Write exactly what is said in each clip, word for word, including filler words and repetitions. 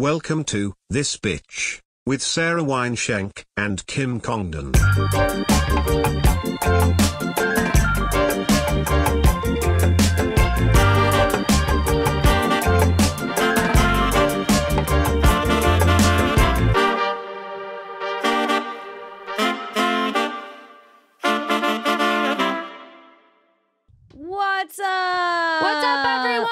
Welcome to This Bitch with Sarah Weinshenk and Kim Congdon. What's up? What's up, everyone?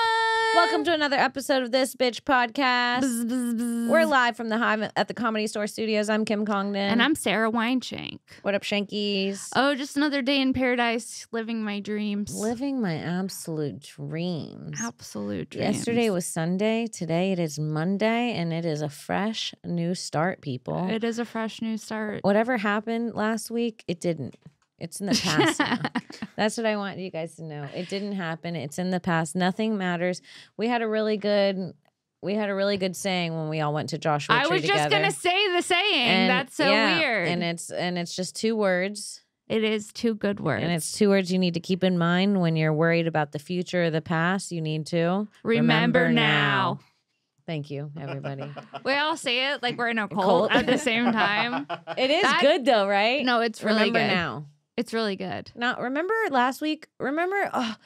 Welcome to another episode of This Bitch Podcast. Bzz, bzz, bzz. We're live from the Hive at the Comedy Store Studios. I'm Kim Congdon. And I'm Sarah Weinshenk. What up, Shankies? Oh, just another day in paradise, living my dreams. Living my absolute dreams. Absolute dreams. Yesterday was Sunday. Today it is Monday, and it is a fresh new start, people. It is a fresh new start. Whatever happened last week, it didn't. It's in the past now. That's what I want you guys to know. It didn't happen. It's in the past. Nothing matters. We had a really good we had a really good saying when we all went to Joshua Tree I was together. Just going to say the saying. And that's so yeah, weird. And it's and it's just two words. It is two good words. And it's two words you need to keep in mind when you're worried about the future or the past. You need to remember, remember now. now. Thank you, everybody. We all say it like we're in a cold, cold at the same time. It is that, good though, right? No, it's really remember good. now. It's really good. Now, remember last week? Remember? Oh,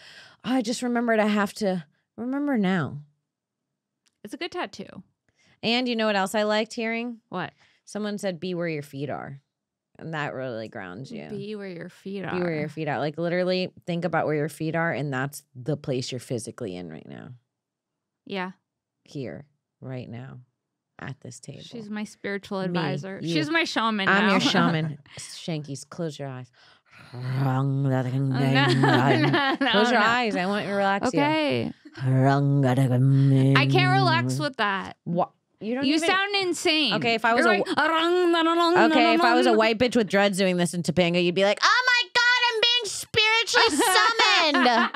I just remembered I have to remember now. It's a good tattoo. And you know what else I liked hearing? What? Someone said, be where your feet are. And that really grounds you. Be where your feet are. Be where your feet are. Like, literally, think about where your feet are, and that's the place you're physically in right now. Yeah. Here, right now. At this table. She's my spiritual advisor. Me, She's my shaman I'm now. your shaman. Shankies, close your eyes. Close your eyes. I want you to relax. Okay. You. I can't relax with that. What? You don't. You even... sound insane. Okay, if I was You're a like, okay, if I was a white bitch with dreads doing this in Topanga, you'd be like, "Oh my God, I'm being spiritually summoned."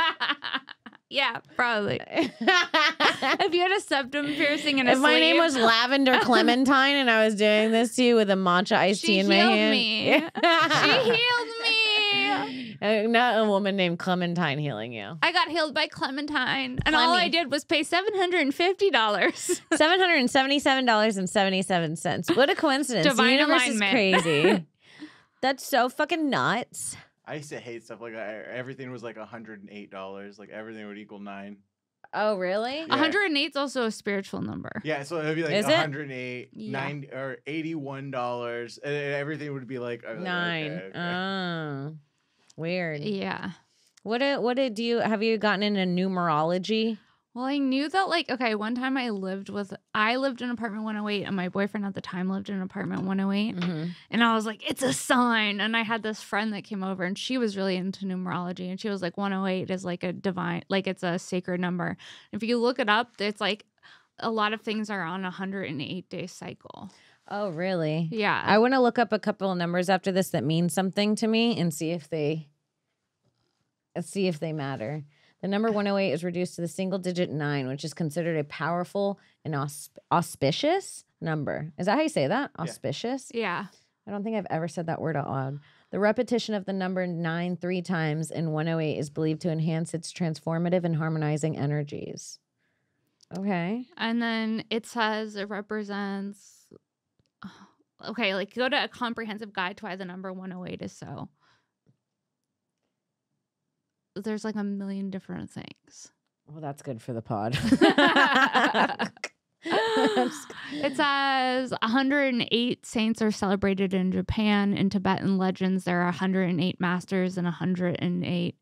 Yeah, probably. If you had a septum piercing and a If my sleeve. name was Lavender Clementine and I was doing this to you with a matcha iced she tea in my hand. Me. She healed me. Uh, not a woman named Clementine healing you. I got healed by Clementine. And Clemmy. all I did was pay seven hundred fifty dollars. seven hundred seventy-seven dollars and seventy-seven cents. What a coincidence. Divine the universe alignment. is crazy. That's so fucking nuts. I used to hate stuff like that. Everything was like one hundred eight dollars. Like everything would equal nine. Oh, really? Yeah. one hundred eight is also a spiritual number. Yeah, so it would be like is one hundred eight, yeah. nine, or eighty-one dollars. And everything would be like oh, nine. Okay, okay. Oh, weird. Yeah. What did, what did you, have you gotten into numerology? Well, I knew that like, okay, one time I lived with, I lived in apartment one oh eight and my boyfriend at the time lived in apartment one oh eight. Mm-hmm. And I was like, it's a sign. And I had this friend that came over and she was really into numerology. And she was like, one oh eight is like a divine, like it's a sacred number. If you look it up, it's like a lot of things are on a one hundred eight day cycle. Oh, really? Yeah. I want to look up a couple of numbers after this that mean something to me and see if they, see if they matter. The number one oh eight is reduced to the single digit nine, which is considered a powerful and aus auspicious number. Is that how you say that? Auspicious? Yeah. I don't think I've ever said that word out loud. The repetition of the number nine three times in one oh eight is believed to enhance its transformative and harmonizing energies. Okay. And then it says it represents... Okay, like go to a comprehensive guide to why the number one oh eight is so... There's like a million different things. Well, that's good for the pod. It says one hundred eight saints are celebrated in Japan. In Tibetan legends, there are one hundred eight masters and one hundred eight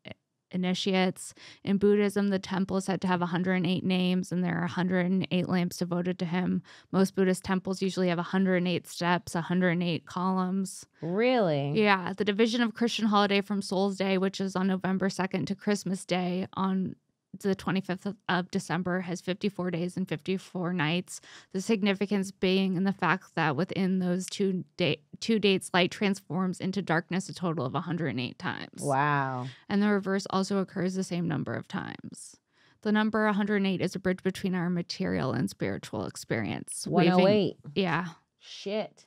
initiates. In Buddhism, the temple is said to have one hundred eight names, and there are one hundred eight lamps devoted to him. Most Buddhist temples usually have one hundred eight steps, one hundred eight columns. Really? Yeah. The division of Christian holiday from Souls Day, which is on November second, to Christmas Day on the twenty-fifth of December, has fifty-four days and fifty-four nights. The significance being in the fact that within those two day two dates, light transforms into darkness a total of one hundred eight times. Wow. And the reverse also occurs the same number of times. The number one hundred eight is a bridge between our material and spiritual experience. one oh eight. Waving, yeah. Shit.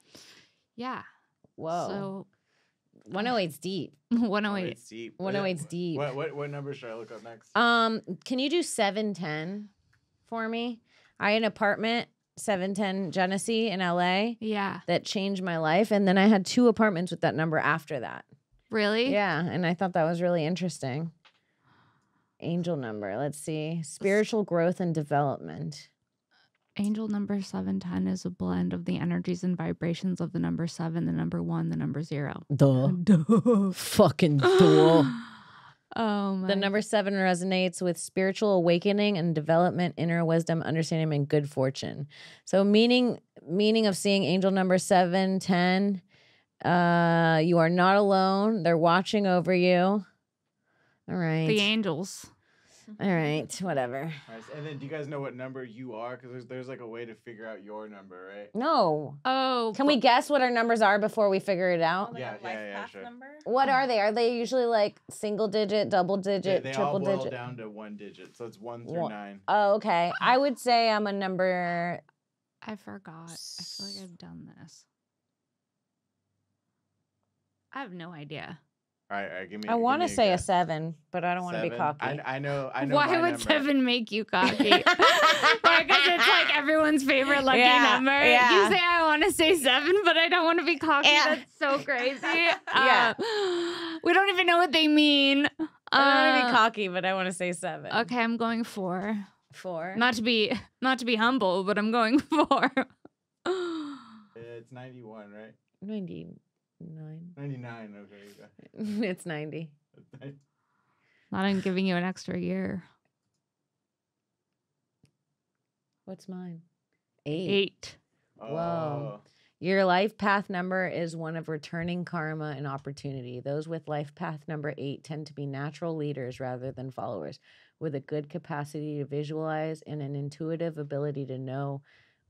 Yeah. Whoa. So one oh eight's deep. one oh eight. one oh eight's deep. one oh eight's deep. What, what what number should I look up next? Um, can you do seven ten for me? I had an apartment seven ten Genesee in L A. Yeah. That changed my life. And then I had two apartments with that number after that. Really? Yeah. And I thought that was really interesting. Angel number. Let's see. Spiritual growth and development. Angel number seven ten is a blend of the energies and vibrations of the number seven, the number one, the number zero. Duh. Duh. Fucking duh. Oh my. The number seven resonates with spiritual awakening and development, inner wisdom, understanding, and good fortune. So meaning meaning of seeing angel number seven ten, uh, you are not alone. They're watching over you. All right. The angels. All right, whatever. All right, and then do you guys know what number you are? Because there's, there's like a way to figure out your number, right? No. Oh. Can we guess what our numbers are before we figure it out? Like yeah, yeah, life yeah, path sure. Number? What are they? Are they usually like single digit, double digit, they, they triple digit? They all boil down to one digit, so it's one through one. Nine. Oh, okay. I would say I'm a number... I forgot. I feel like I've done this. I have no idea. All right, all right, give me, I want to say guess. a seven, but I don't want to be cocky. I, I know. I know. Why would number. seven make you cocky? Because like, it's like everyone's favorite lucky yeah, number. Yeah. You say I want to say seven, but I don't want to be cocky. Yeah. That's so crazy. Yeah. Uh, we don't even know what they mean. I don't want to be cocky, but I want to say seven. Okay, I'm going four. Four. Not to be not to be humble, but I'm going four. It's ninety-one, right? Ninety. Nine. ninety-nine, okay. It's ninety. Not I'm giving you an extra year. What's mine? Eight. Eight. Oh. Whoa. Your life path number is one of returning karma and opportunity. Those with life path number eight tend to be natural leaders rather than followers, with a good capacity to visualize and an intuitive ability to know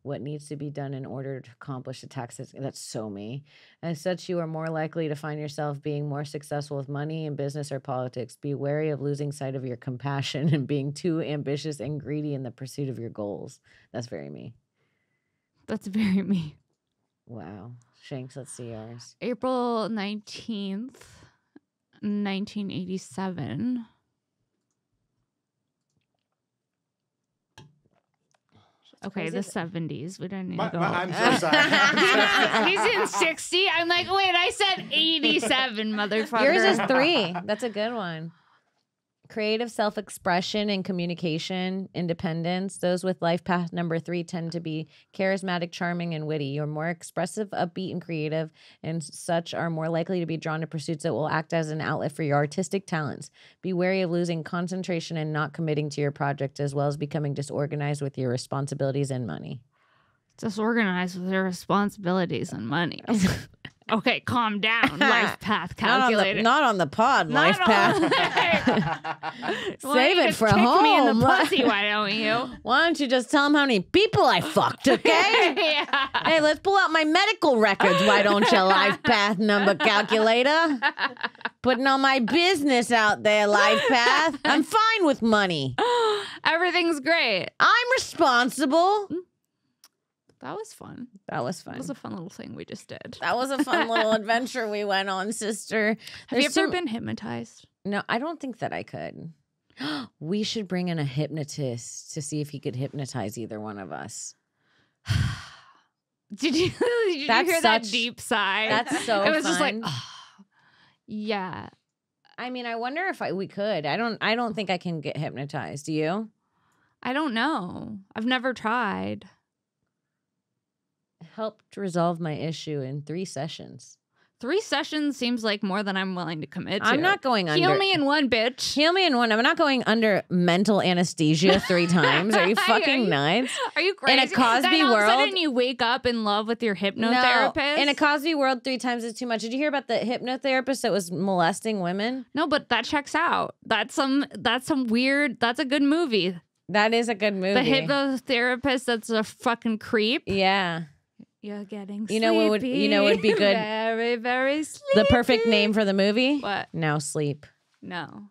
what needs to be done in order to accomplish the task. That's so me. As such, you are more likely to find yourself being more successful with money in business or politics. Be wary of losing sight of your compassion and being too ambitious and greedy in the pursuit of your goals. That's very me. That's very me. Wow. Shanks, let's see ours. April nineteenth, nineteen eighty-seven. Okay, the seventies. We don't need my, to go. My, I'm so sorry. he's, in, he's in sixty. I'm like, wait, I said eighty-seven, motherfucker. Yours is three. That's a good one. Creative self-expression and communication, independence. Those with life path number three tend to be charismatic, charming, and witty. You're more expressive, upbeat, and creative, and such are more likely to be drawn to pursuits that will act as an outlet for your artistic talents. Be wary of losing concentration and not committing to your project, as well as becoming disorganized with your responsibilities and money. Disorganized with your responsibilities and money. Okay, calm down. Life path calculator. Not on the, not on the pod, not life path. Save it for home. Me in the pussy, why don't you? Why don't you just tell them how many people I fucked, okay? Yeah. Hey, let's pull out my medical records. Why don't you, life path number calculator? Putting all my business out there, life path. I'm fine with money. Everything's great. I'm responsible. That was fun. That was fun. That was a fun little thing we just did. That was a fun little adventure we went on, sister. Have There's you ever some... been hypnotized? No, I don't think that I could. We should bring in a hypnotist to see if he could hypnotize either one of us. Did you, did you hear such... that deep sigh? That's so It was fun. Just like, oh, yeah. I mean, I wonder if I, we could. I don't, I don't think I can get hypnotized. Do you? I don't know. I've never tried. Helped resolve my issue in three sessions. Three sessions seems like more than I'm willing to commit to. I'm not going under. Heal me in one, bitch. Heal me in one. I'm not going under mental anesthesia three times. Are you fucking are you, nuts? Are you crazy? In a Cosby then all world. All of a sudden you wake up in love with your hypnotherapist. No, in a Cosby world, three times is too much. Did you hear about the hypnotherapist that was molesting women? No, but that checks out. That's some, that's some weird, that's a good movie. That is a good movie. The hypnotherapist that's a fucking creep. Yeah. You're getting sleepy. You know what would you know would be good? Very, very sleepy. The perfect name for the movie? What? Now Sleep. No.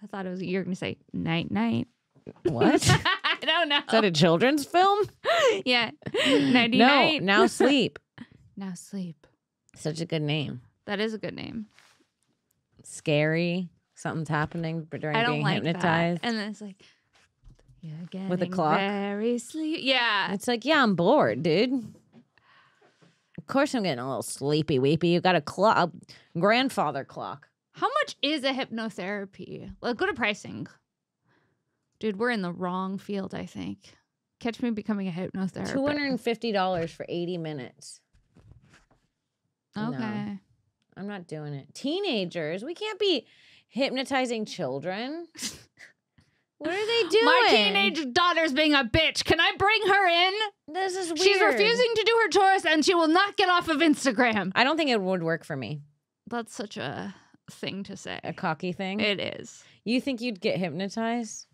I thought it was you were gonna say night night. What? I don't know. Is that a children's film? Yeah. Nighty no, night. Now Sleep. Now Sleep. Such a good name. That is a good name. Scary. Something's happening during I don't being like hypnotized. That. And then it's like Yeah, again. With a clock. Very sleepy. Yeah. It's like, yeah, I'm bored, dude. Of course I'm getting a little sleepy weepy. You got a clock, grandfather clock. How much is a hypnotherapy? Well, go to pricing. Dude, we're in the wrong field, I think. Catch me becoming a hypnotherapist. two hundred fifty dollars for eighty minutes. Okay. No, I'm not doing it. Teenagers, we can't be hypnotizing children. What are they doing? My teenage daughter's being a bitch. Can I bring her in? This is weird. She's refusing to do her chores and she will not get off of Instagram. I don't think it would work for me. That's such a thing to say. A cocky thing? It is. You think you'd get hypnotized?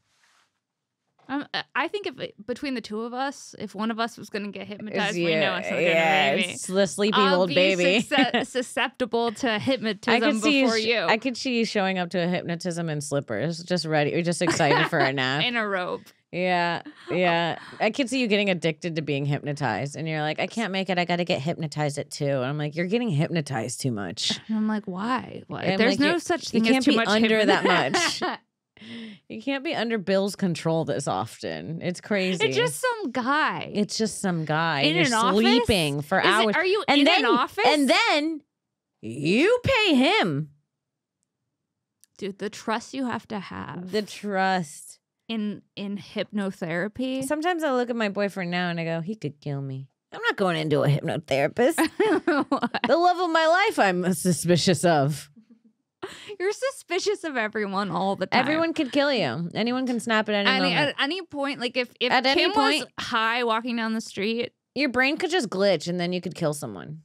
Um, I think if it, between the two of us, if one of us was going to get hypnotized, yeah, we know it's not yeah, going to be me. It's the sleepy I'll old be baby. Susce susceptible to hypnotism I before you, you. I could see you showing up to a hypnotism in slippers, just ready, you're just excited for a nap. In a robe. Yeah, yeah. I could see you getting addicted to being hypnotized, and you're like, I can't make it. I got to get hypnotized at two. And I'm like, you're getting hypnotized too much. And I'm like, why? Why? There's like, no such thing as too much. You can't be under that much. You can't be under Bill's control this often. It's crazy. It's just some guy. It's just some guy. In You're an sleeping office? For Is hours. It, are you and in then, an office? And then you pay him. Dude, the trust you have to have. The trust. In in hypnotherapy. Sometimes I look at my boyfriend now and I go, he could kill me. I'm not going into a hypnotherapist. The love of my life I'm suspicious of. You're suspicious of everyone all the time. Everyone could kill you. Anyone can snap at any, any moment. At any point, like if, if at Kim any point, was high walking down the street. Your brain could just glitch and then you could kill someone.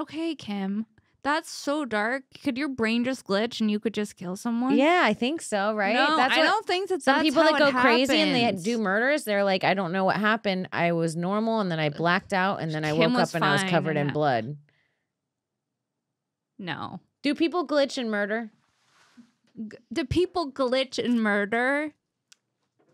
Okay, Kim. That's so dark. Could your brain just glitch and you could just kill someone? Yeah, I think so, right? No, that's I what, don't think that some that's people that go crazy and they do murders, they're like, I don't know what happened. I was normal and then I blacked out and then I Kim woke up and I was covered in blood. No. Do people glitch and murder? G do people glitch and murder?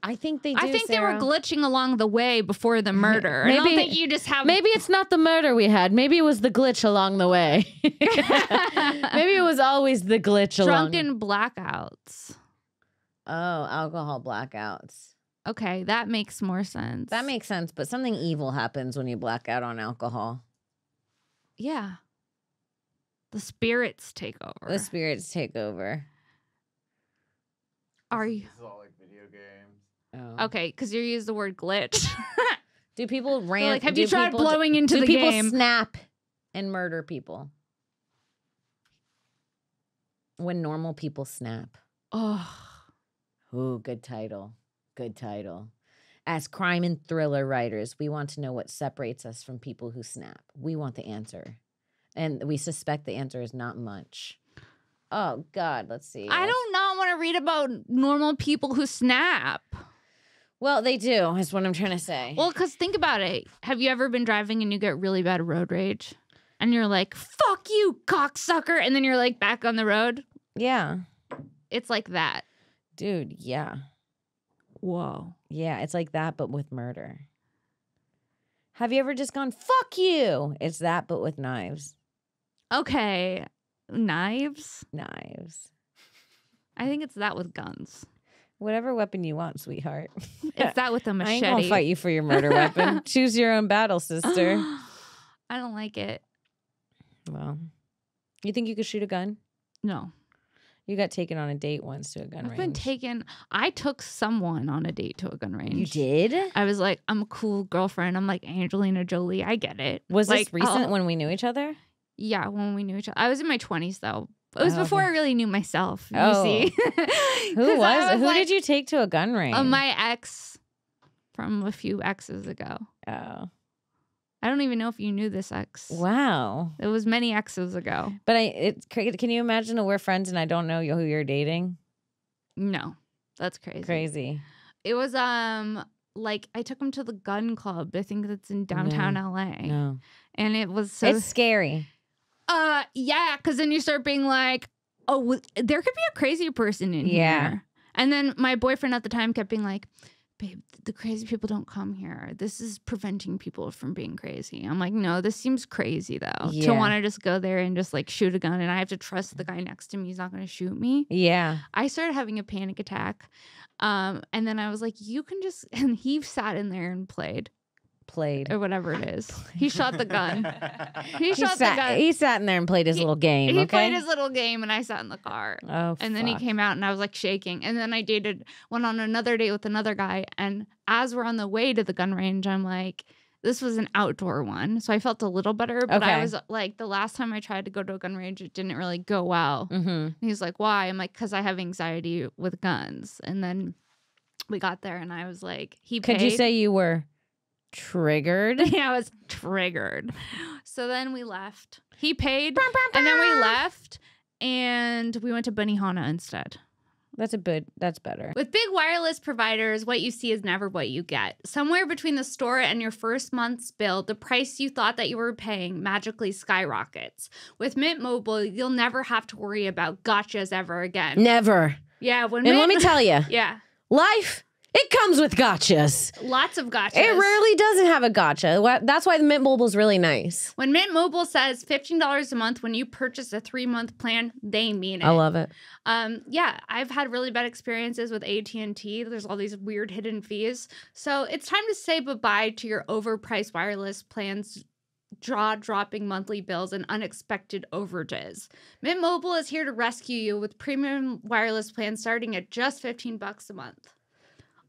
I think they do, I think Sarah. They were glitching along the way before the murder. Maybe, I don't think you just have... Maybe it's not the murder we had. Maybe it was the glitch along the way. Maybe it was always the glitch Drunken along... Drunken blackouts. Oh, alcohol blackouts. Okay, that makes more sense. That makes sense, but something evil happens when you black out on alcohol. Yeah. The spirits take over. The spirits take over. Are you? This is all like video games. Oh. Okay, because you use the word glitch. Do people rant? Like, have you tried people, blowing into do the people game? Snap and murder people when normal people snap. Oh, ooh, good title. Good title. As crime and thriller writers, we want to know what separates us from people who snap. We want the answer. And we suspect the answer is not much. Oh, God. Let's see. I do not want to read about normal people who snap. Well, they do, is what I'm trying to say. Well, because think about it. Have you ever been driving and you get really bad road rage? And you're like, fuck you, cocksucker. And then you're like back on the road. Yeah. It's like that. Dude, yeah. Whoa. Yeah, it's like that, but with murder. Have you ever just gone, fuck you? It's that, but with knives. Okay. Knives? Knives. I think it's that with guns. Whatever weapon you want, sweetheart. It's that with a machete. I ain't gonna fight you for your murder weapon. Choose your own battle, sister. I don't like it. Well, you think you could shoot a gun? No. You got taken on a date once to a gun I've range. I've been taken. I took someone on a date to a gun range. You did? I was like, I'm a cool girlfriend. I'm like Angelina Jolie. I get it. Was like, this recent oh, when we knew each other? Yeah, when we knew each other. I was in my twenties, though. It was oh, before okay. I really knew myself, you oh. see. Who was, was Who like, did you take to a gun range? Uh, my ex from a few exes ago. Oh. I don't even know if you knew this ex. Wow. It was many exes ago. But I, it, can you imagine that we're friends and I don't know who you're dating? No. That's crazy. Crazy. It was um like I took him to the gun club. I think that's in downtown no. L A. No. And it was so... It's scary. Uh, yeah, because then you start being like, oh, there could be a crazy person in yeah. here. And then my boyfriend at the time kept being like, babe, the crazy people don't come here. This is preventing people from being crazy. I'm like, no, this seems crazy, though, yeah. to want to just go there and just, like, shoot a gun. And I have to trust the guy next to me. He's not going to shoot me. Yeah. I started having a panic attack. Um, and then I was like, you can just – and he sat in there and played. Played. Or whatever it is. He shot the gun. He shot he sat, the gun. He sat in there and played his he, little game, He okay? played his little game, and I sat in the car. Oh, And fuck. Then he came out, and I was, like, shaking. And then I dated, went on another date with another guy, and as we're on the way to the gun range, I'm like, this was an outdoor one, so I felt a little better, but okay. I was, like, the last time I tried to go to a gun range, it didn't really go well. Mm-hmm. And he was like, why? I'm like, because I have anxiety with guns. And then we got there, and I was like, he paid. Could you say you were... triggered? Yeah, I was triggered. So then we left. He paid, brum, brum, brum. And then we left, and we went to Benihana instead. That's a good. That's better. With big wireless providers, what you see is never what you get. Somewhere between the store and your first month's bill, the price you thought that you were paying magically skyrockets. With Mint Mobile, you'll never have to worry about gotchas ever again. Never. Yeah. When and Mint- let me tell you. Yeah. Life. It comes with gotchas. Lots of gotchas. It rarely doesn't have a gotcha. That's why the Mint Mobile is really nice. When Mint Mobile says fifteen dollars a month when you purchase a three-month plan, they mean it. I love it. Um, yeah, I've had really bad experiences with A T and T. There's all these weird hidden fees. So it's time to say goodbye to your overpriced wireless plans, jaw-dropping monthly bills, and unexpected overages. Mint Mobile is here to rescue you with premium wireless plans starting at just fifteen bucks a month.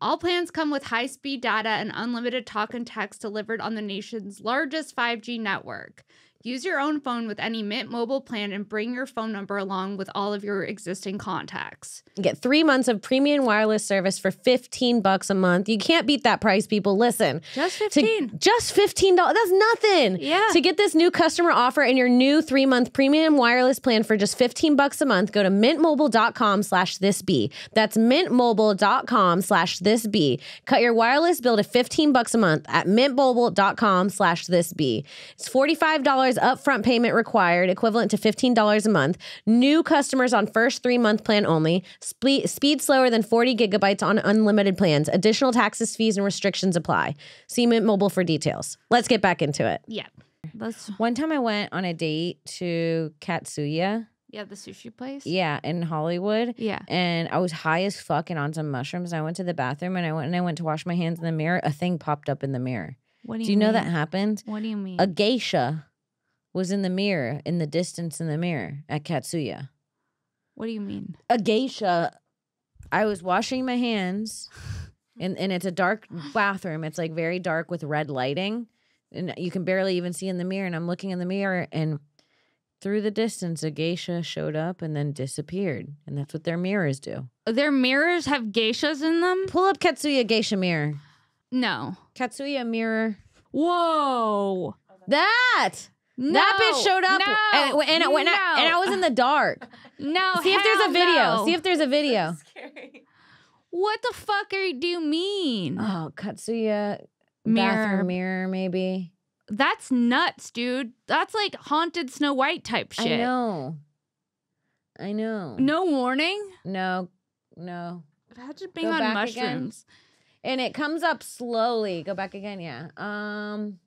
All plans come with high-speed data and unlimited talk and text delivered on the nation's largest five G network. Use your own phone with any Mint Mobile plan and bring your phone number along with all of your existing contacts. You get three months of premium wireless service for fifteen bucks a month. You can't beat that price, people. Listen. Just fifteen. To, just fifteen dollars. That's nothing. Yeah. To get this new customer offer and your new three-month premium wireless plan for just fifteen bucks a month, go to mintmobile.com slash thisbe. That's mintmobile.com slash thisbe. Cut your wireless bill to fifteen bucks a month at mintmobile.com slash thisbe. It's forty-five dollars upfront payment required, equivalent to fifteen dollars a month. New customers on first three-month plan only. Spe- speed slower than forty gigabytes on unlimited plans. Additional taxes, fees, and restrictions apply. See Mint Mobile for details. Let's get back into it. Yeah. Let's... One time I went on a date to Katsuya. Yeah, the sushi place. Yeah, in Hollywood. Yeah. And I was high as fuck and on some mushrooms. And I went to the bathroom and I went and I went to wash my hands in the mirror. A thing popped up in the mirror. What do you mean? Do you know that happened? What do you mean? A geisha was in the mirror, in the distance in the mirror at Katsuya. What do you mean? A geisha. I was washing my hands, and, and it's a dark bathroom. It's like very dark with red lighting, and you can barely even see in the mirror. And I'm looking in the mirror, and through the distance, a geisha showed up and then disappeared. And that's what their mirrors do. Their mirrors have geishas in them? Pull up Katsuya geisha mirror. No. Katsuya mirror. Whoa. That! No, that bitch showed up no, and, and, when no. I, and I was in the dark. No, See if there's a video. No. See if there's a video. That's scary. What the fuck are, do you mean? Oh, Katsuya mirror. Bathroom mirror, maybe. That's nuts, dude. That's like haunted Snow White type shit. I know. I know. No warning? No, no. Imagine being Go on mushrooms. Again. And it comes up slowly. Go back again, yeah. Um...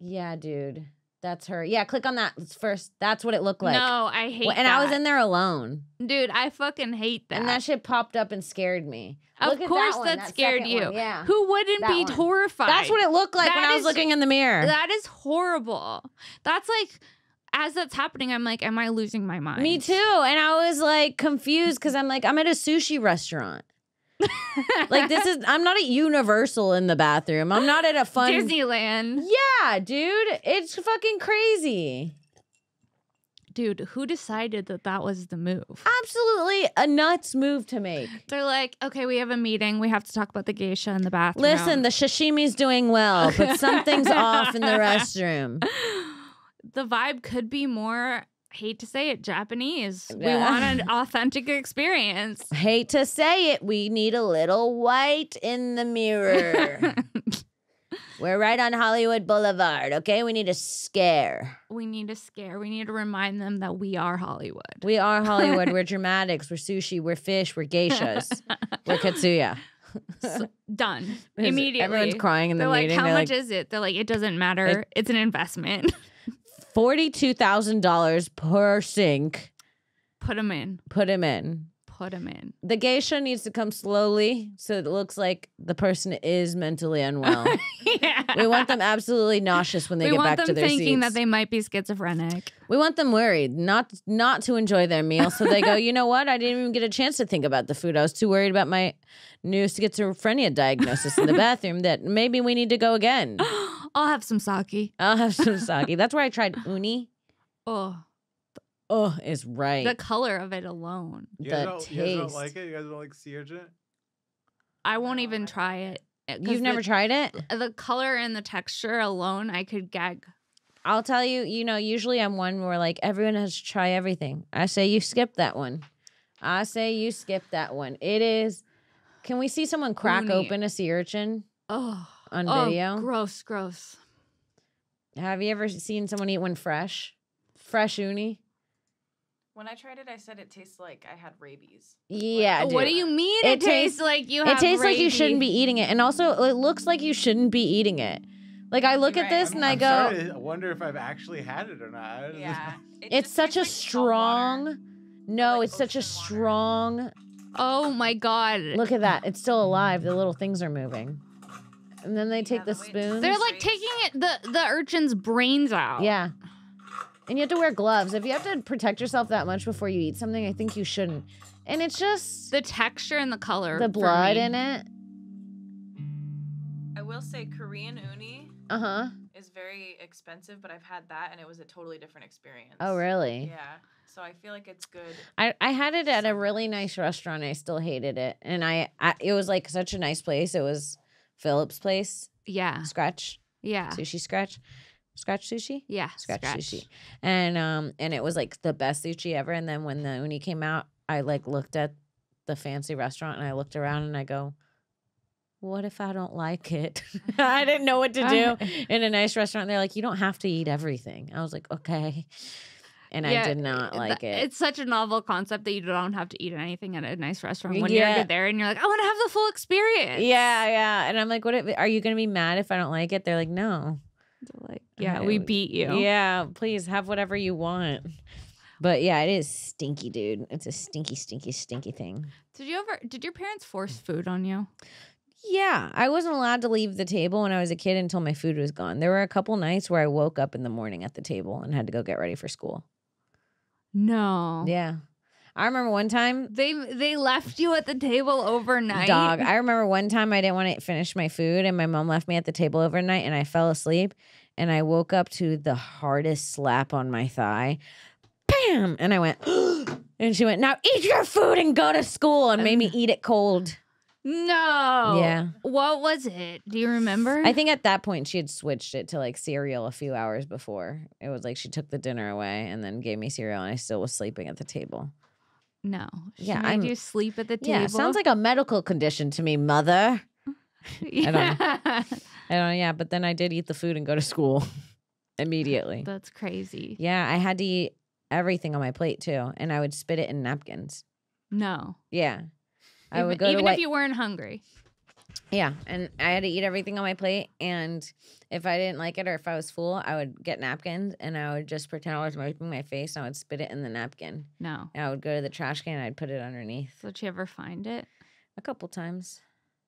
Yeah, dude. That's her. Yeah, click on that first. That's what it looked like. No, I hate and that. And I was in there alone. Dude, I fucking hate that. And that shit popped up and scared me. Of Look course that, that, that scared you. Yeah. Who wouldn't that be one. Horrified? That's what it looked like that when is, I was looking in the mirror. That is horrible. That's like, as that's happening, I'm like, am I losing my mind? Me too. And I was like confused because I'm like, I'm at a sushi restaurant. Like this is I'm not at Universal in the bathroom. I'm not at a fun Disneyland. Yeah, dude. It's fucking crazy. Dude, who decided that that was the move? Absolutely a nuts move to make. They're like, okay, we have a meeting. We have to talk about the geisha in the bathroom. Listen, the sashimi's doing well, but something's off in the restroom. The vibe could be more hate to say it, Japanese. Yeah. We want an authentic experience. Hate to say it, we need a little white in the mirror. We're right on Hollywood Boulevard, okay? We need a scare. We need a scare. We need to remind them that we are Hollywood. We are Hollywood. We're dramatics. We're sushi. We're fish. We're geishas. We're Katsuya. So, done immediately. Everyone's crying in the They're meeting. Like, how They're much like, is it? They're like, it doesn't matter. It, it's an investment. forty-two thousand dollars per sink. Put him in. Put him in. Put him in. The geisha needs to come slowly so it looks like the person is mentally unwell. Yeah. We want them absolutely nauseous when they we get back to their seats. We want them thinking that they might be schizophrenic. We want them worried, not not to enjoy their meal. So they go, you know what? I didn't even get a chance to think about the food. I was too worried about my new schizophrenia diagnosis in the bathroom that maybe we need to go again. I'll have some sake. I'll have some sake. That's where I tried uni. Oh. Oh, is right. The color of it alone. You guys, the don't, taste. You guys don't like it? You guys don't like sea urchin? I won't even try it. You've never the, tried it? The color and the texture alone, I could gag. I'll tell you, you know, usually I'm one where like everyone has to try everything. I say you skip that one. I say you skip that one. It is. Can we see someone crack Uni. open a sea urchin? Oh, on oh, video? Gross, gross. Have you ever seen someone eat one fresh? Fresh uni? When I tried it, I said it tastes like I had rabies. Yeah. Like, what do you mean it, it tastes, tastes like you have rabies? It tastes rabies. Like you shouldn't be eating it. And also, it looks like you shouldn't be eating it. Like, I look You're at right. this I'm, and I I'm go. Sorry, I wonder if I've actually had it or not. Yeah. It it's such a like strong. No, like it's such a strong. Water. Oh, my God. Look at that. It's still alive. The little things are moving. And then they take yeah, the, the spoon. They're like taking it, the, the urchin's brains out. Yeah. And you have to wear gloves. If you have to protect yourself that much before you eat something, I think you shouldn't. And it's just... the texture and the color. The blood in it. I will say Korean uni uh-huh. is very expensive, but I've had that, and it was a totally different experience. Oh, really? Yeah. So I feel like it's good. I, I had it at a really nice restaurant. I still hated it. And I, I it was, like, such a nice place. It was Phillips Place. Yeah. Scratch. Yeah. Sushi Scratch. Scratch Sushi? Yeah. Scratch, scratch Sushi. And um and it was like the best sushi ever. And then when the uni came out, I like looked at the fancy restaurant and I looked around and I go, what if I don't like it? I didn't know what to do. In a nice restaurant, they're like, you don't have to eat everything. I was like, okay. And yeah, I did not like it. It's such a novel concept that you don't have to eat anything at a nice restaurant when yeah. you're there and you're like, I want to have the full experience. Yeah, yeah. And I'm like, what if, are you going to be mad if I don't like it? They're like, no. They're like, yeah, we beat you. Yeah, please have whatever you want. But yeah, it is stinky, dude. It's a stinky, stinky, stinky thing. Did you ever? Did your parents force food on you? Yeah, I wasn't allowed to leave the table when I was a kid until my food was gone. There were a couple nights where I woke up in the morning at the table and had to go get ready for school. No. Yeah. I remember one time they they left you at the table overnight. Dog. I remember one time I didn't want to finish my food and my mom left me at the table overnight and I fell asleep and I woke up to the hardest slap on my thigh. Bam! And I went and she went, now eat your food and go to school, and made me eat it cold. No. Yeah. What was it? Do you remember? I think at that point she had switched it to like cereal a few hours before. It was like she took the dinner away and then gave me cereal and I still was sleeping at the table. No. She yeah, made I'm, you sleep at the table. Yeah, sounds like a medical condition to me, mother. Yeah. I don't, I don't, yeah, but then I did eat the food and go to school immediately. That's crazy. Yeah, I had to eat everything on my plate too, and I would spit it in napkins. No. Yeah. I even, would go even to Even if you weren't hungry. Yeah, and I had to eat everything on my plate, and if I didn't like it or if I was full, I would get napkins, and I would just pretend I was wiping my face, and I would spit it in the napkin. No. And I would go to the trash can, and I'd put it underneath. Did she ever find it? A couple times.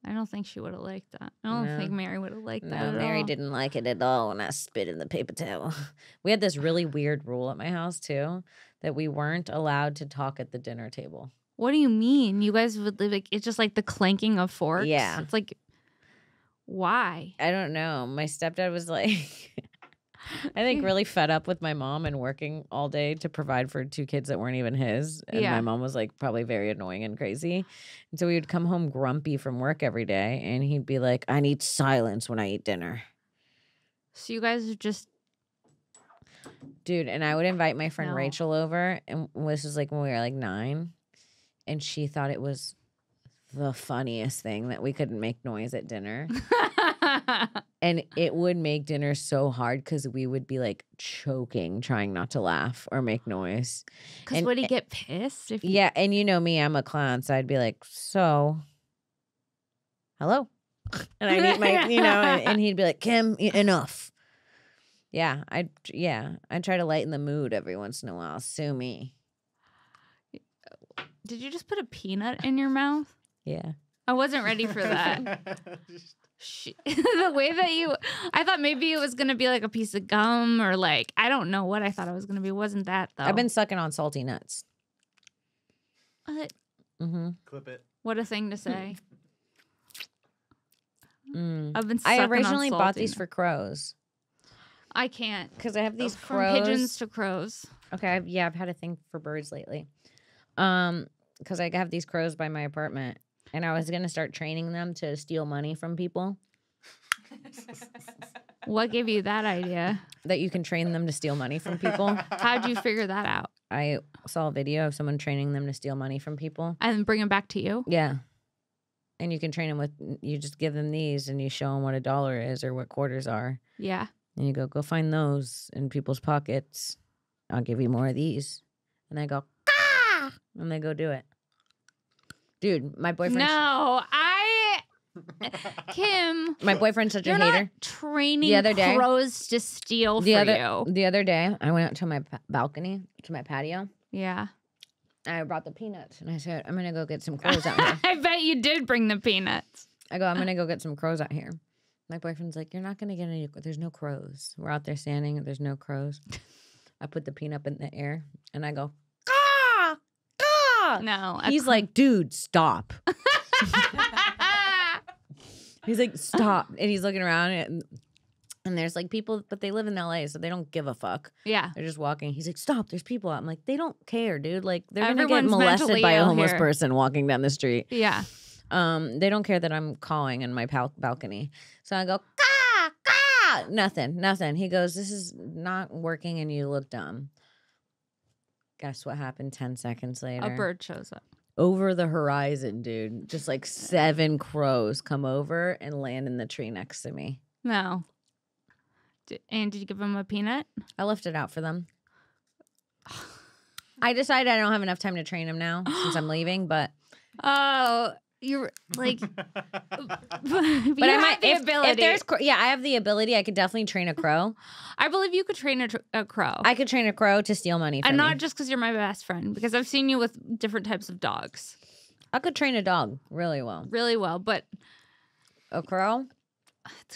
I don't think she would have liked that. I don't no. think Mary would have liked that No, at Mary all. didn't like it at all when I spit in the paper towel. We had this really weird rule at my house, too, that we weren't allowed to talk at the dinner table. What do you mean? You guys would live like it's just like the clanking of forks. Yeah, it's like why? I don't know. My stepdad was like, I think really fed up with my mom and working all day to provide for two kids that weren't even his. And yeah. my mom was like probably very annoying and crazy. And so we would come home grumpy from work every day, and he'd be like, "I need silence when I eat dinner." So you guys are just. Dude, and I would invite my friend no. Rachel over, and this was like when we were like nine. And she thought it was the funniest thing that we couldn't make noise at dinner. And it would make dinner so hard because we would be like choking, trying not to laugh or make noise. Because would he get pissed? If you... Yeah. And you know me, I'm a clown. So I'd be like, so hello. And I need my, you know, and, and he'd be like, Kim, enough. Yeah, I, yeah, I try to lighten the mood every once in a while. Sue me. Did you just put a peanut in your mouth? Yeah. I wasn't ready for that. She, the way that you, I thought maybe it was going to be like a piece of gum or like, I don't know what I thought it was going to be. It wasn't that though. I've been sucking on salty nuts. What? Mm-hmm. Clip it. What a thing to say. Mm. I've been sucking I originally on bought these nuts. For crows. I can't. Because I have these oh, crows. From pigeons to crows. Okay. I've, yeah, I've had a thing for birds lately. Um, because I have these crows by my apartment. And I was going to start training them to steal money from people. What gave you that idea? That you can train them to steal money from people. How'd you figure that out? I saw a video of someone training them to steal money from people. And bring them back to you? Yeah. And you can train them with, you just give them these and you show them what a dollar is or what quarters are. Yeah. And you go, go find those in people's pockets. I'll give you more of these. And they go, ah! And they go do it. Dude, my boyfriend. No, I. Kim. My boyfriend's such a hater. You're not training the other day, crows to steal the for other, you. The other day, I went out to my balcony, to my patio. Yeah. I brought the peanuts and I said, I'm going to go get some crows out here. I bet you did bring the peanuts. I go, I'm going to go get some crows out here. My boyfriend's like, you're not going to get any. There's no crows. We're out there standing. There's no crows. I put the peanut in the air and I go, no, he's like, dude, stop. He's like, stop. And he's looking around and, and there's like people, but they live in L A, so they don't give a fuck. Yeah. They're just walking. He's like, stop, there's people out. I'm like, they don't care, dude. Like, they're going to get molested by a homeless here. person walking down the street. Yeah. Um, they don't care that I'm calling in my pal balcony. So I go, ah, ah, nothing, nothing. He goes, this is not working and you look dumb. Guess what happened ten seconds later? A bird shows up. Over the horizon, dude. Just like seven crows come over and land in the tree next to me. No. And did you give them a peanut? I left it out for them. I decided I don't have enough time to train them now since I'm leaving, but... Oh, you're like... but you but I might, the if, ability. If there's, yeah, I have the ability. I could definitely train a crow. I believe you could train a, tr a crow. I could train a crow to steal money. And not me. Just because you're my best friend, because I've seen you with different types of dogs. I could train a dog really well. Really well, but... A crow?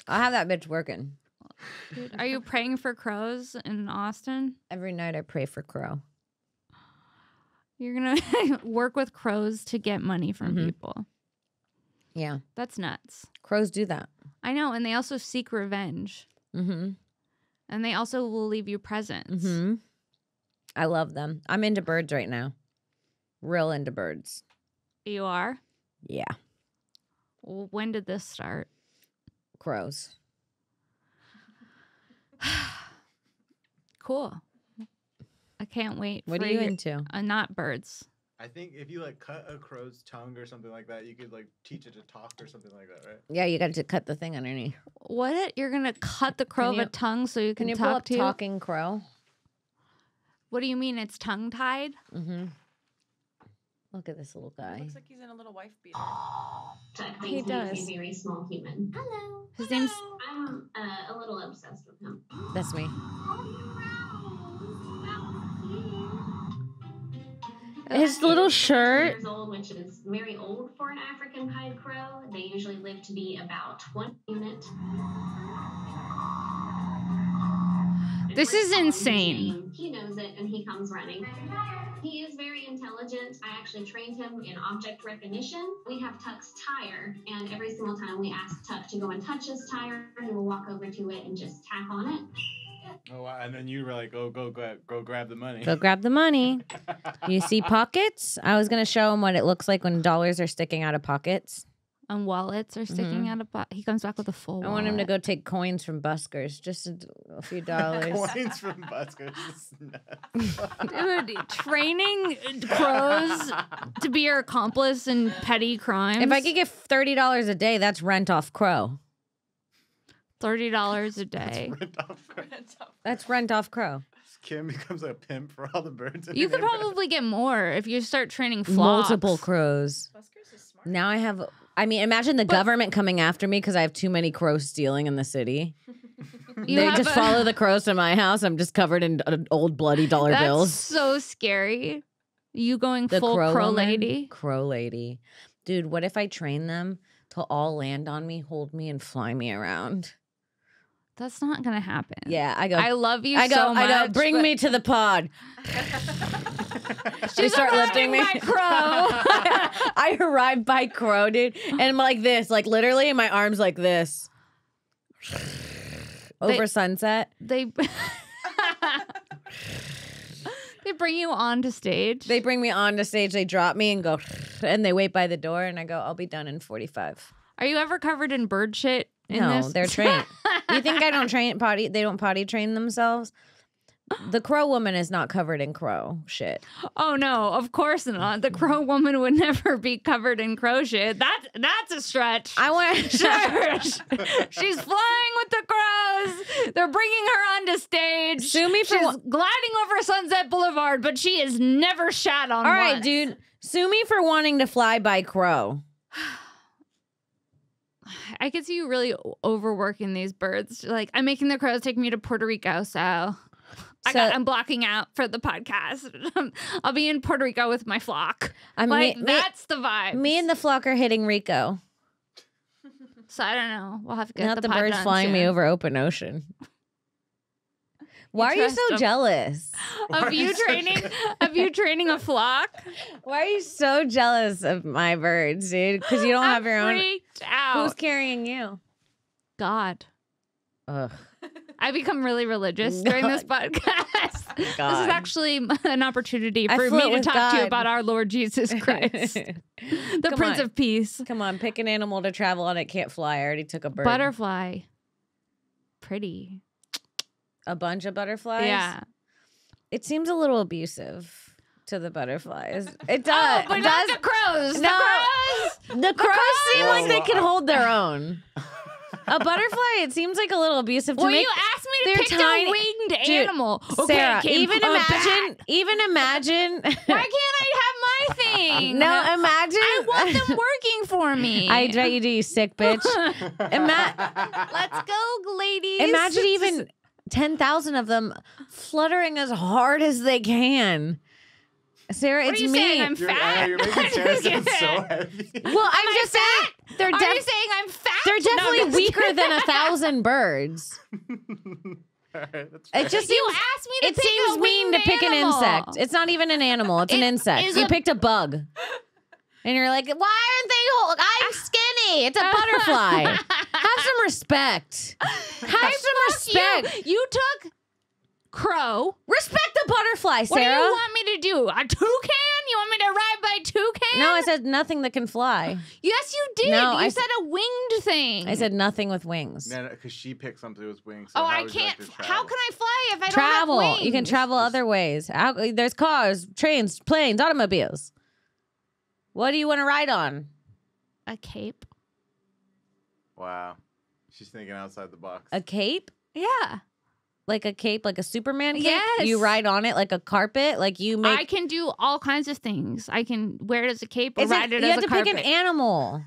I'll have that bitch working. Dude, are you praying for crows in Austin? Every night I pray for crow. You're going to work with crows to get money from mm-hmm. people. Yeah. That's nuts. Crows do that. I know. And they also seek revenge. Mm-hmm. And they also will leave you presents. Mm-hmm. I love them. I'm into birds right now. Real into birds. You are? Yeah. Well, when did this start? Crows. Cool. I can't wait. What for are you your, into? Uh, not birds. I think if you like cut a crow's tongue or something like that, you could like teach it to talk or something like that, right? Yeah, you got to cut the thing underneath. What? You're gonna cut the crow of a tongue so you can, can you talk pull up to talking crow? What do you mean? It's tongue tied. Mm-hmm. Look at this little guy. He looks like he's in a little wife beater. He does. He's a very small human. Hello. His Hello. name's. I'm uh, a little obsessed with him. That's me. His little shirt. Years old, which is very old for an African pied crow. They usually live to be about one unit. This is insane. He knows it and he comes running. He is very intelligent. I actually trained him in object recognition. We have Tuck's tire, and every single time we ask Tuck to go and touch his tire, he will walk over to it and just tap on it. Oh, wow. And then you were like, oh, go, go, go grab the money. Go grab the money. You see pockets? I was going to show him what it looks like when dollars are sticking out of pockets. And wallets are sticking mm-hmm. out of pockets. He comes back with a full I wallet. want him to go take coins from buskers. Just a, a few dollars. Coins from buskers. Dude, training crows to be your accomplice in petty crimes. If I could get thirty dollars a day, that's rent off crow. thirty dollars a day. That's rent off crow. That's rent off crow. Kim becomes a pimp for all the birds. You could probably get more if you start training flocks. Multiple crows. Buskers is smart. Now I have I mean, imagine the but, government coming after me because I have too many crows stealing in the city. They just follow the crows to my house. I'm just covered in uh, old bloody dollar that's bills. That's so scary. You going the full crow, crow lady? Crow lady. Dude, what if I train them to all land on me, hold me, and fly me around? That's not going to happen. Yeah, I go. I love you I go, so much. I go, bring me to the pod. They start lifting me. By crow. I arrived by crow, dude. And I'm like this, like literally my arm's like this. Over they, sunset. They They bring you onto stage. They bring me onto stage. They drop me and go, and they wait by the door. And I go, I'll be done in forty-five. Are you ever covered in bird shit? In no, this? They're trained. You think I don't train potty? They don't potty train themselves. The crow woman is not covered in crow shit. Oh no, of course not. The crow woman would never be covered in crow shit. That that's a stretch. I want to sure. She's flying with the crows. They're bringing her onto stage. Sue me for She's gliding over Sunset Boulevard, but she is never shot on. All right, once. Dude. Sue me for wanting to fly by crow. I could see you really overworking these birds. Like, I'm making the crows take me to Puerto Rico, so. So, I got, I'm blocking out for the podcast. I'll be in Puerto Rico with my flock. I'm like, me, that's me, the vibe. Me and the flock are hitting Rico. So I don't know. We'll have to get Not the, the birds flying soon. Me over open ocean. Why are you so them. jealous of you, you so training of you training a flock? Why are you so jealous of my birds, dude? Because you don't I'm have your own. Out. Who's carrying you? God. Ugh. I become really religious God. during this podcast. God. This is actually an opportunity for me to talk God. to you about our Lord Jesus Christ, the Come Prince on. of Peace. Come on, pick an animal to travel on. It can't fly. I already took a bird. Butterfly. Pretty. A bunch of butterflies? Yeah. It seems a little abusive. To the butterflies. It does. Oh, but it not does. the crows. No. The crows, the crows oh. seem like they can hold their own. A butterfly, it seems like a little abusive to well, me. Well, you asked me to pick tiny, a winged dude, animal. Okay, Sarah, Kim, even imagine, bat. even imagine. Why can't I have my thing? No, imagine. I want them working for me. I bet you do, you sick bitch. Ima Let's go, ladies. Imagine even ten thousand of them fluttering as hard as they can. Sarah, what it's are you me. Saying I'm fat? You're, uh, you're making Sarah sound so heavy. Well, I'm Am just fat? saying they're definitely saying I'm fat. They're definitely no, weaker than a thousand birds. All right, that's it just you seems, asked me to it pick seems a mean to pick animal. an insect. It's not even an animal. It's it an insect. You a... picked a bug, and you're like, why aren't they whole? I'm skinny. It's a butterfly. Have some respect. Have I some respect. You, you took. Crow. Respect the butterfly, Sarah. What do you want me to do? A toucan? You want me to ride by toucan? No, I said nothing that can fly. Yes, you did. No, you I said a winged thing. I said nothing with wings. No, because no, she picked something with wings. So oh, I can't. Like how can I fly if I travel. don't have wings? You can travel other ways. There's cars, trains, planes, automobiles. What do you want to ride on? A cape. Wow. She's thinking outside the box. A cape? Yeah. Like a cape, like a Superman cape? Yes. You ride on it like a carpet? Like you make... I can do all kinds of things. I can wear it as a cape or Is ride it, it as a carpet. You have to pick an animal.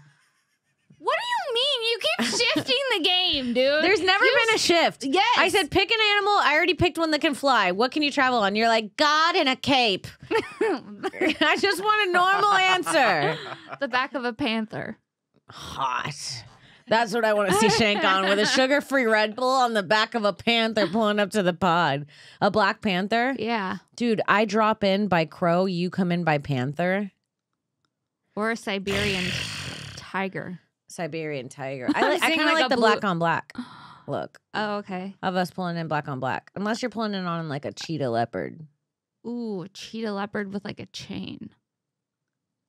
What do you mean? You keep shifting the game, dude. There's never you been a shift. Yes. I said pick an animal. I already picked one that can fly. What can you travel on? You're like, God in a cape. I just want a normal answer. The back of a panther. Hot. That's what I want to see Shank on, with a sugar-free Red Bull on the back of a panther pulling up to the pod. A black panther? Yeah. Dude, I drop in by crow, you come in by panther. Or a Siberian tiger. Siberian tiger. I, li I kind of like, like the black on black look. Oh, okay. Of us pulling in black on black. Unless you're pulling in on like a cheetah leopard. Ooh, a cheetah leopard with like a chain.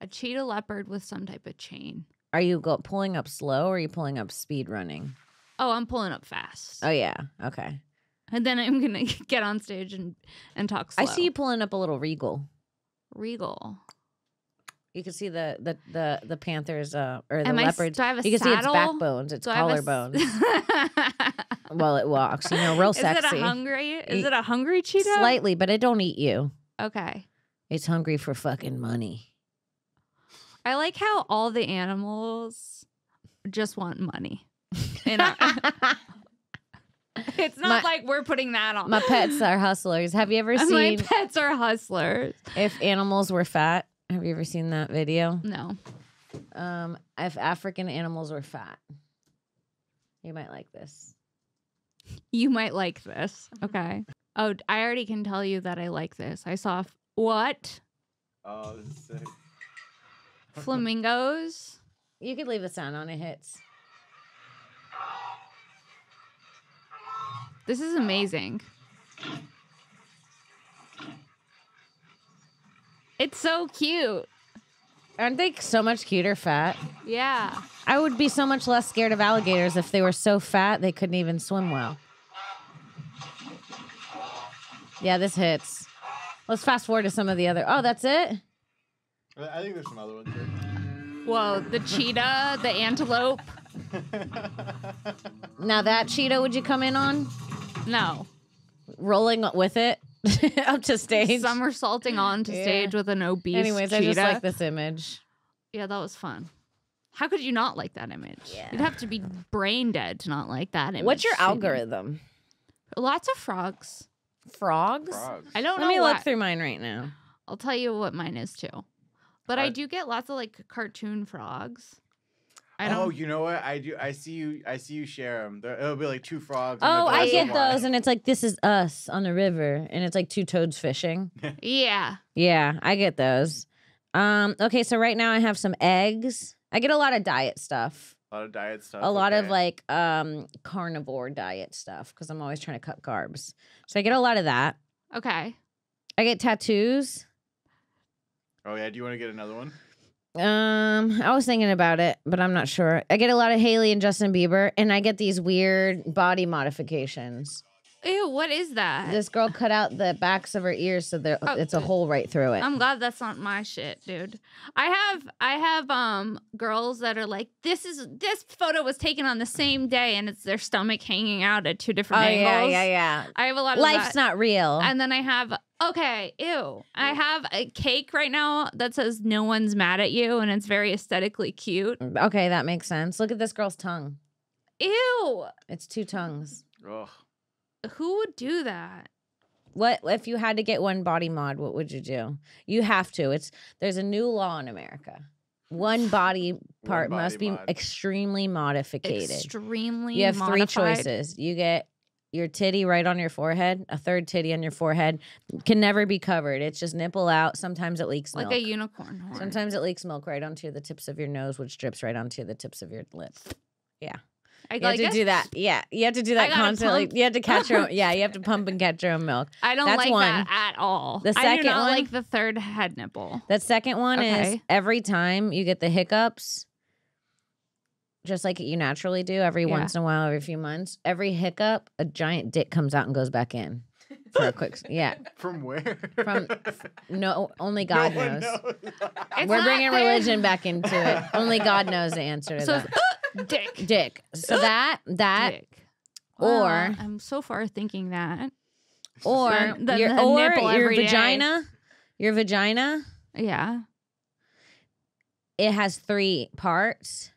A cheetah leopard with some type of chain. Are you go pulling up slow, or are you pulling up speed running? Oh, I'm pulling up fast. Oh, yeah. Okay. And then I'm going to get on stage and, and talk slow. I see you pulling up a little regal. Regal. You can see the the the, the panthers uh, or the Am leopards. I, do I have a you saddle? You can see its backbones, its do collarbones. Well, it walks. You know, real Is sexy. Is it a hungry? Is it a hungry cheetah? Slightly, but it don't eat you. Okay. It's hungry for fucking money. I like how all the animals just want money. And I, it's not my, like we're putting that on. My pets are hustlers. Have you ever seen? My pets are hustlers. If animals were fat, have you ever seen that video? No. Um, if African animals were fat, you might like this. You might like this. Okay. Oh, I already can tell you that I like this. I saw f what? Oh, this is sick. Flamingos. You could leave the sound on. It hits. This is amazing. It's so cute. Aren't they so much cuter fat? Yeah. I would be so much less scared of alligators if they were so fat they couldn't even swim well. Yeah, this hits. Let's fast forward to some of the other. Oh, that's it? I think there's some other ones here. Whoa, the cheetah, the antelope. Now that cheetah, would you come in on? No. Rolling with it up to stage. Somersaulting on to yeah. stage with an obese Anyways, cheetah. I just like this image. Yeah, that was fun. How could you not like that image? Yeah. You'd have to be brain dead to not like that image. What's your algorithm? Lots of frogs. Frogs? frogs. I don't Let know Let me what. look through mine right now. I'll tell you what mine is too. But I, I do get lots of like cartoon frogs. I don't... Oh, you know what? I do. I see you. I see you share them. There, it'll be like two frogs. Oh, I get those, and it's like this is us on the river, and it's like two toads fishing. Yeah. Yeah, I get those. Um. Okay, so right now I have some eggs. I get a lot of diet stuff. A lot of diet stuff. A lot okay. of like um carnivore diet stuff because I'm always trying to cut carbs. So I get a lot of that. Okay. I get tattoos. Oh yeah. Do you want to get another one? Um, I was thinking about it, but I'm not sure. I get a lot of Hailey and Justin Bieber, and I get these weird body modifications. Ew, what is that? This girl cut out the backs of her ears, so there oh, it's a hole right through it. I'm glad that's not my shit, dude. I have I have um girls that are like, this is this photo was taken on the same day, and it's their stomach hanging out at two different oh, angles. Yeah, yeah, yeah. I have a lot of life's that. not real. And then I have. Okay, ew. I have a cake right now that says no one's mad at you, and it's very aesthetically cute. Okay, that makes sense. Look at this girl's tongue. Ew. It's two tongues. Ugh. Who would do that? What if you had to get one body mod, what would you do? You have to. It's there's a new law in America. One body part one body must be mod. extremely modificated. Extremely You have modified. three choices. You get your titty right on your forehead, a third titty on your forehead, can never be covered. It's just nipple out. Sometimes it leaks milk. Like a unicorn horn. Sometimes it leaks milk right onto the tips of your nose, which drips right onto the tips of your lips. Yeah. I you like have to it. do that. Yeah. You have to do that constantly. Pump. You have to catch your own. Yeah. You have to pump and catch your own milk. I don't That's like one. that at all. The second I do not one, like the third head nipple. The second one okay. is every time you get the hiccups, just like you naturally do every yeah. once in a while, every few months. Every hiccup, a giant dick comes out and goes back in for a quick, yeah. From where? From, no, only God no knows. knows. We're bringing there. religion back into it. Only God knows the answer to so, that. Uh, dick. Dick. So that, that, dick. Or. Wow, I'm so far thinking that. Or the, your, the or nipple your vagina, day. your vagina. Yeah. It has three parts.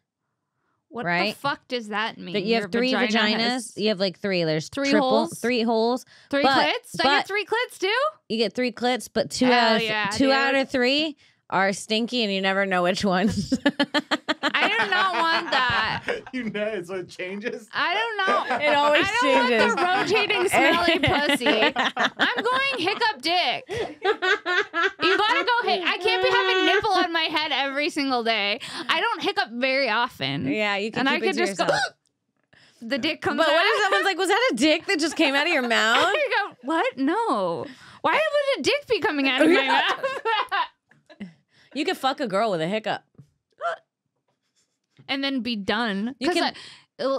What right? the fuck does that mean? That you have Your three vagina vaginas. Has... You have like three. There's three triple, holes. Three holes. Three but, clits? But I get three clits too? You get three clits, but two, out of, yeah, two out of three are stinky and you never know which ones. I do not want that. You know, it's what changes. I don't know. It always I don't changes. want the rotating smelly pussy. I'm going hiccup dick. You gotta go hic- I can't be having nipple on my head every single day. I don't hiccup very often. Yeah, you can. And I could just yourself. go. The dick comes. But out. What if someone's like, "Was that a dick that just came out of your mouth?" You go, "What? No. Why would a dick be coming out of my mouth?" You could fuck a girl with a hiccup. And then be done. You can. I,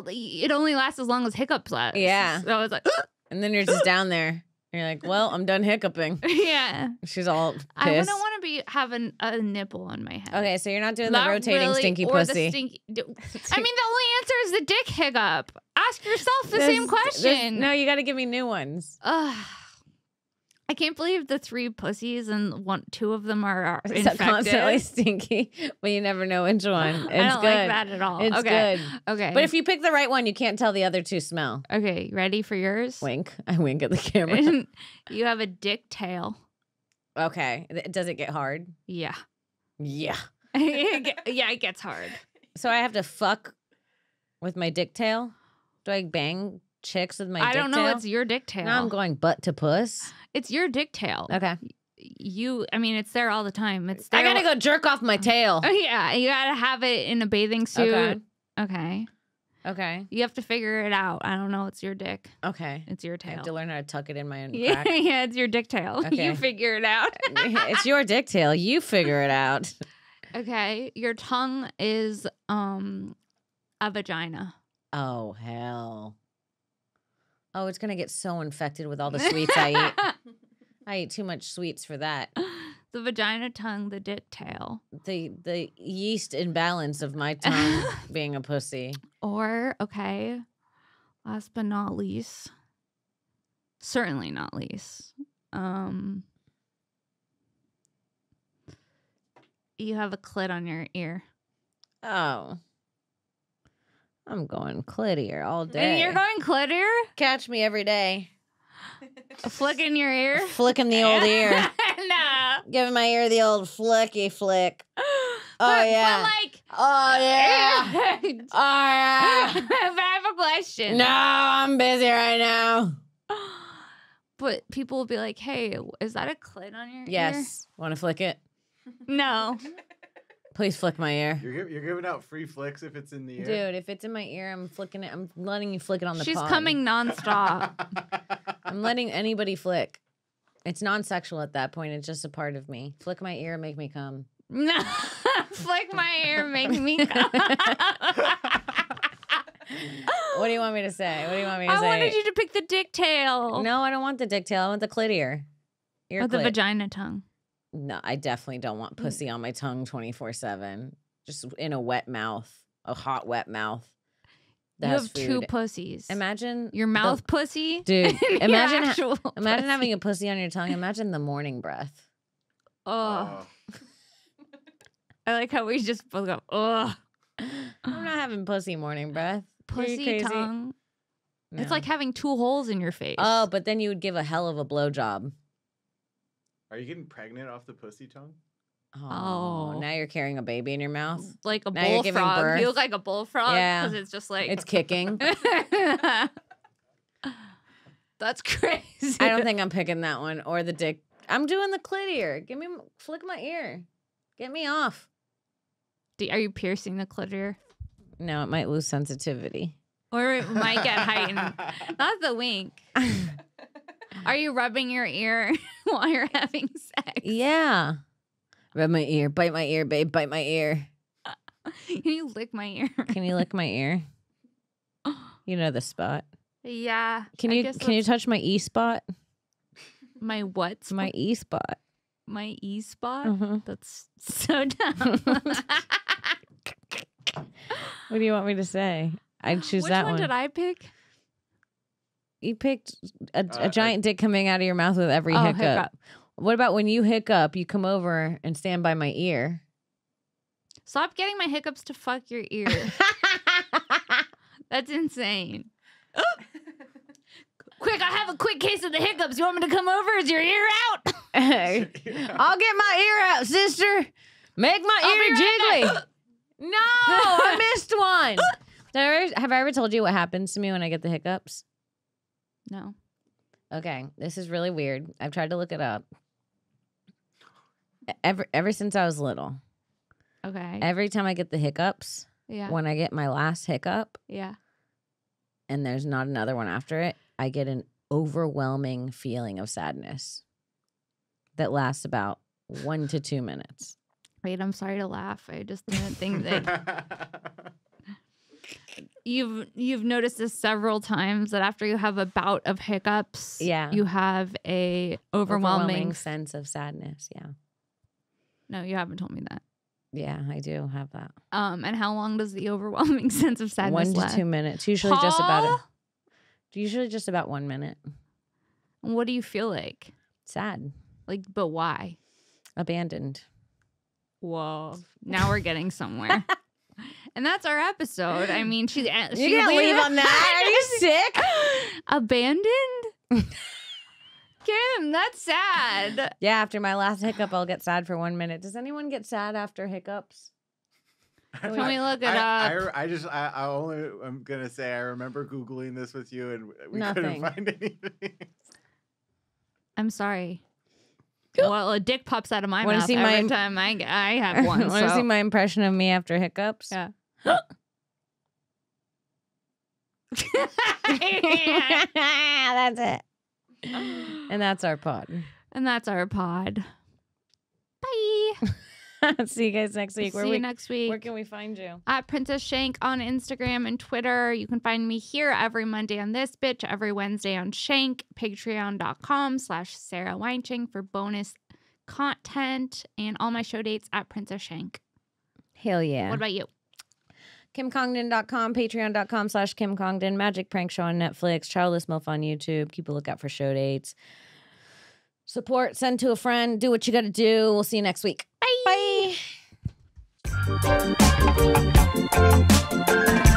it only lasts as long as hiccups last. Yeah. So I was like, and then you're just down there. You're like, well, I'm done hiccuping. Yeah. She's all pissed. I wouldn't want to be having a nipple on my head. Okay, so you're not doing not the rotating really, stinky or pussy. The stinky, I mean, the only answer is the dick hiccup. Ask yourself the this, same question. This, no, you got to give me new ones. Ugh. I can't believe the three pussies and one, two of them are, are infected. So constantly stinky, but you never know which one. It's I don't good. like that at all. It's okay. good. Okay. But if you pick the right one, you can't tell the other two smell. Okay. Ready for yours? Wink. I wink at the camera. You have a dick tail. Okay. Does it get hard? Yeah. Yeah. Yeah, it gets hard. So I have to fuck with my dick tail? Do I bang chicks with my I dick tail? I don't know. Tail? It's your dick tail. Now I'm going butt to puss. It's your dick tail. Okay. You, I mean, it's there all the time. It's. There. I gotta go jerk off my tail. Oh, yeah. You gotta have it in a bathing suit. Okay. Okay. Okay. You have to figure it out. I don't know. It's your dick. Okay. It's your tail. I have to learn how to tuck it in my own crack. Yeah, it's your dick tail. Okay. You figure it out. It's your dick tail. You figure it out. Okay, your tongue is um a vagina. Oh hell! Oh, it's gonna get so infected with all the sweets I eat. I eat too much sweets for that. The vagina tongue, the dick tail, the the yeast imbalance of my tongue being a pussy. Or okay, last but not least, certainly not least, um. You have a clit on your ear. Oh. I'm going clit ear all day. And you're going clit ear? Catch me every day. A flick in your ear? A flicking the old ear. No. Giving my ear the old flicky flick. Oh, but, yeah. But like. Oh, yeah. Oh, yeah. I have a question. No, I'm busy right now. But people will be like, hey, is that a clit on your yes. ear? Yes. Want to flick it? No. Please flick my ear. You're, you're giving out free flicks if it's in the ear. Dude, if it's in my ear, I'm flicking it. I'm letting you flick it on the She's pod. coming nonstop. I'm letting anybody flick. It's non-sexual at that point. It's just a part of me. Flick my ear, make me come. No. Flick my ear, make me come. What do you want me to say? What do you want me to I say? I wanted you to pick the dick tail. No, I don't want the dick tail. I want the clit ear. Ear or the clit. Vagina tongue. No, I definitely don't want pussy on my tongue twenty-four seven. Just in a wet mouth, a hot, wet mouth. You have food. two pussies. Imagine your mouth the, pussy. Dude, imagine ha imagine pussy. having a pussy on your tongue. Imagine the morning breath. Oh. I like how we just both go, oh. I'm not having pussy morning breath. Pussy tongue. No. It's like having two holes in your face. Oh, but then you would give a hell of a blowjob. Are you getting pregnant off the pussy tongue? Oh, oh. Now you're carrying a baby in your mouth. Like a now bullfrog. You look like a bullfrog. Yeah. Because it's just like. It's kicking. That's crazy. I don't think I'm picking that one or the dick. I'm doing the clit ear. Give me, flick my ear. Get me off. Do, are you piercing the clit ear? No, it might lose sensitivity. Or it might get heightened. Not the wink. Are you rubbing your ear while you're having sex? Yeah. Rub my ear. Bite my ear, babe. Bite my ear. Uh, can you lick my ear? Can you lick my ear? You know the spot. Yeah. Can you can you touch my E spot? My what? Spot? My E spot. My E spot? Uh-huh. That's so dumb. What do you want me to say? I'd choose Which that one. Which one did I pick? You picked a, a uh, giant I, dick coming out of your mouth with every oh, hiccup. hiccup. What about when you hiccup, you come over and stand by my ear? Stop getting my hiccups to fuck your ear. That's insane. Oh! Quick, I have a quick case of the hiccups. You want me to come over? Is your ear out? Hey, I'll get my ear out, sister. Make my I'll ear right jiggly. No, I missed one. Did I ever, have I ever told you what happens to me when I get the hiccups? No. Okay, this is really weird. I've tried to look it up. Ever ever since I was little. Okay. Every time I get the hiccups, yeah. When I get my last hiccup, yeah. And there's not another one after it, I get an overwhelming feeling of sadness that lasts about one to two minutes. Wait, I'm sorry to laugh. I just didn't think that. You've you've noticed this several times that after you have a bout of hiccups, yeah. You have a overwhelming, overwhelming sense of sadness. Yeah. No, you haven't told me that. Yeah, I do have that. Um, and how long does the overwhelming sense of sadness last? One to last? two minutes. Usually Paul? just about. A, usually just about one minute. What do you feel like? sad. Like, but why? Abandoned. Whoa. Now we're getting somewhere. And that's our episode. I mean, she, she can't leave on that. Are you sick? Abandoned? Kim, that's sad. Yeah, after my last hiccup, I'll get sad for one minute. Does anyone get sad after hiccups? Can I, we look it I, up? I, I just, I, I only, I'm going to say I remember Googling this with you and we Nothing. couldn't find anything. I'm sorry. Well, a dick pops out of my wanna mouth see every my, time I, I have one. Want to so. see my impression of me after hiccups? Yeah. That's it. And that's our pod. And that's our pod. Bye. See you guys next week. See where you we, next week. Where can we find you? At Princess Shank on Instagram and Twitter. You can find me here every Monday on This Bitch, every Wednesday on Shank. Patreon.com slash Sarah Weinshenk for bonus content and all my show dates at Princess Shank. Hell yeah. What about you? Kim Congdon dot com, Patreon dot com slash Kim Congdon, Magic Prank Show on Netflix, Childless Milf on YouTube. Keep a lookout for show dates. Support, send to a friend, do what you gotta do. We'll see you next week. Bye. Bye.